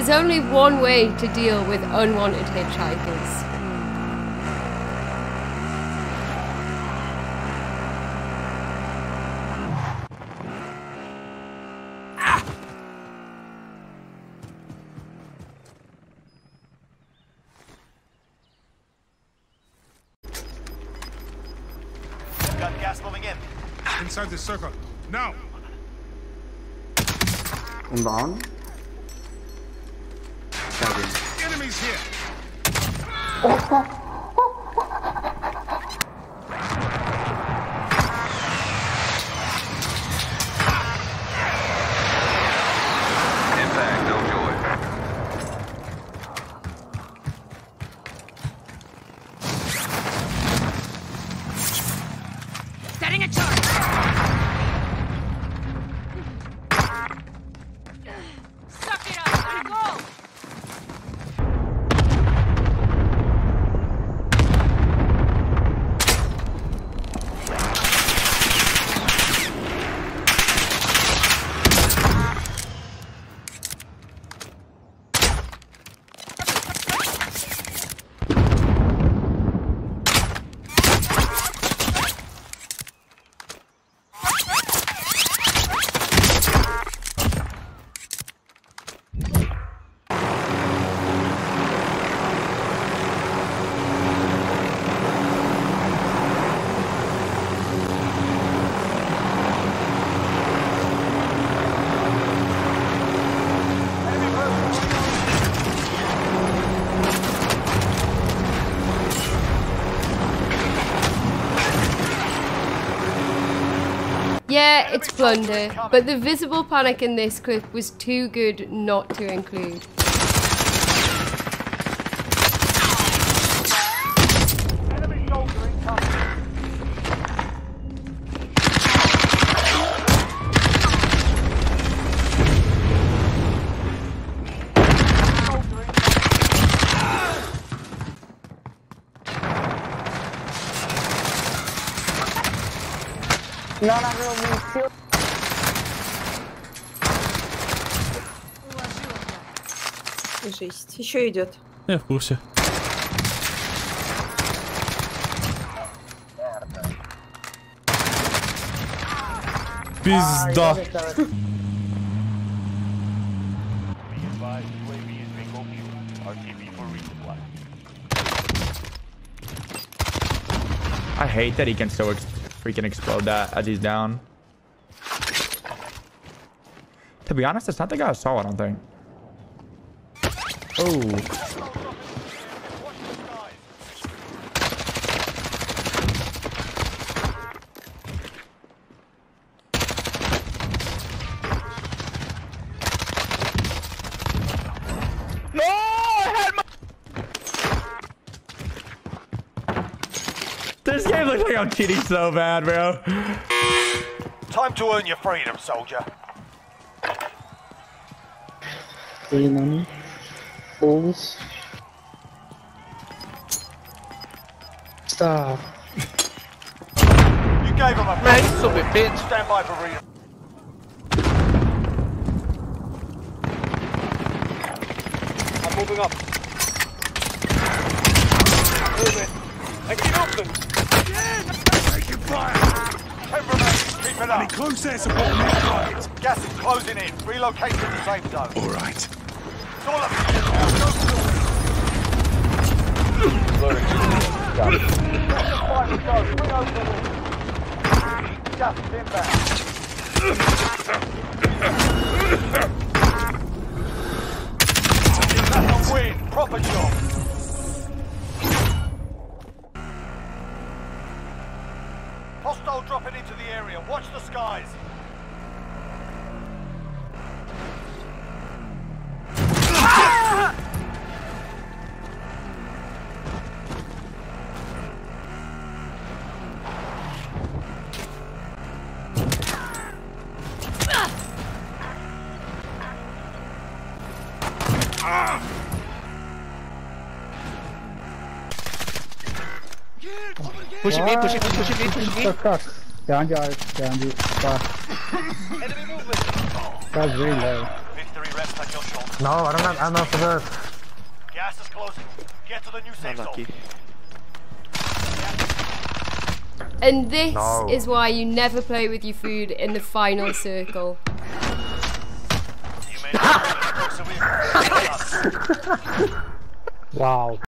There's only one way to deal with unwanted hitchhikers. Got gas moving in. Inside the circle. Now! Inbound. Enemies here. Impact, no joy. Setting a charge. Yeah, it's blunder, but the visible panic in this clip was too good not to include. No, no, no, no, no. Жесть. Еще идет. Я в курсе. Пизда. I hate that he can so freaking explode that as he's down. To be honest, it's not the guy I saw, I don't think. Oh. No, I had my... This game looks like I'm cheating so bad, bro. Time to earn your freedom, soldier. Three money. Bulls. Stop. You gave him a red summit, bitch. Stand by for real. I'm moving up. Move it. I can help them. Take your fire. Temperament, keep it up. Any close air support now. Gas is closing in. Relocate to the safe zone. Alright. That's a win, proper job. Hostile dropping into the area. Watch the skies. Push it me, push it me, push it me, push it me. Down guys, down you. Enemy movement. That's really low. Victory rests on your shoulders. No, I don't have ammo for this. Gas is closing. Get to the new safe zone. And this is why you never play with your food in the final circle. Wow.